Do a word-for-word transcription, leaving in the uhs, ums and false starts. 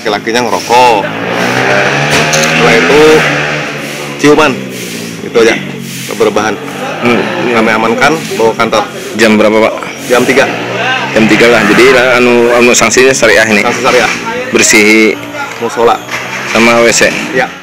laki-lakinya ngerokok, setelah itu ciuman, itu aja berbahan. hmm. Kami amankan, bawa kantor. Jam berapa Pak? Jam tiga jam tiga lah, jadi anu, anu sanksinya syariah ini? Sanksi syariah, bersih musola sama W C ya.